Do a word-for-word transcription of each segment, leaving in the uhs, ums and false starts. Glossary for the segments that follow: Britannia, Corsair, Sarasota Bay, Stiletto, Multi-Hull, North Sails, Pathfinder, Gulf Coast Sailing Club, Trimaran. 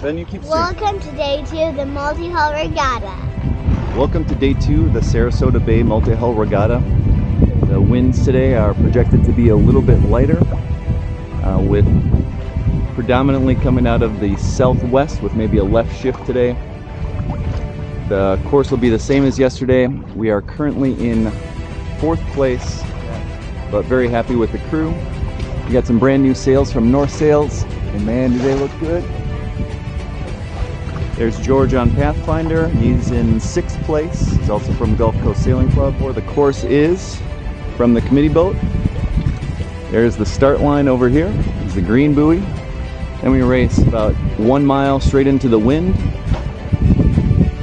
Then you keep singing. Welcome to day two of the Multi-Hull Regatta. Welcome to day two of the Sarasota Bay Multi-Hull Regatta. The winds today are projected to be a little bit lighter, uh, with predominantly coming out of the southwest with maybe a left shift today. The course will be the same as yesterday. We are currently in fourth place, but very happy with the crew. We got some brand new sails from North Sails, and man, do they look good. There's George on Pathfinder. He's in sixth place. He's also from Gulf Coast Sailing Club, where the course is from the committee boat. There's the start line over here. It's the green buoy. Then we race about one mile straight into the wind.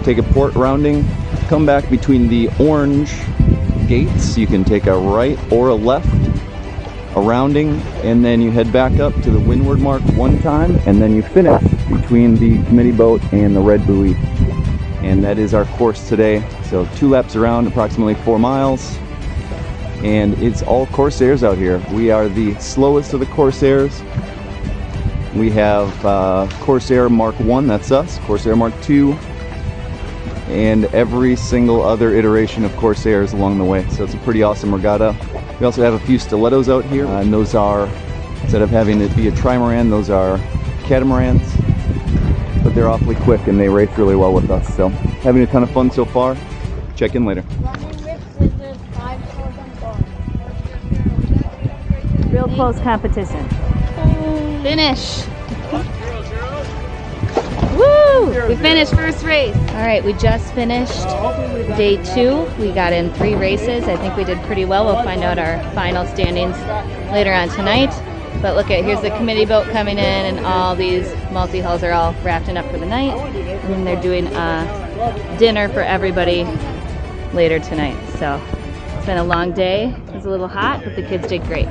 Take a port rounding, come back between the orange gates. You can take a right or a left, a rounding, and then you head back up to the windward mark one time, and then you finish between the committee boat and the red buoy. And that is our course today. So two laps around, approximately four miles. And it's all Corsairs out here. We are the slowest of the Corsairs. We have uh, Corsair Mark one, that's us, Corsair Mark two, and every single other iteration of Corsairs along the way. So it's a pretty awesome regatta. We also have a few Stilettos out here, uh, and those are, instead of having it be a Trimaran, those are catamarans, but they're awfully quick and they race really well with us. So having a ton of fun so far. Check in later. Real close competition. Finish. Woo! We finished first race. All right, we just finished day two. We got in three races. I think we did pretty well. We'll find out our final standings later on tonight. But look at, here's the committee boat coming in, and all these multi-hulls are all wrapping up for the night. And then they're doing a dinner for everybody later tonight. So it's been a long day. It was a little hot, but the kids did great.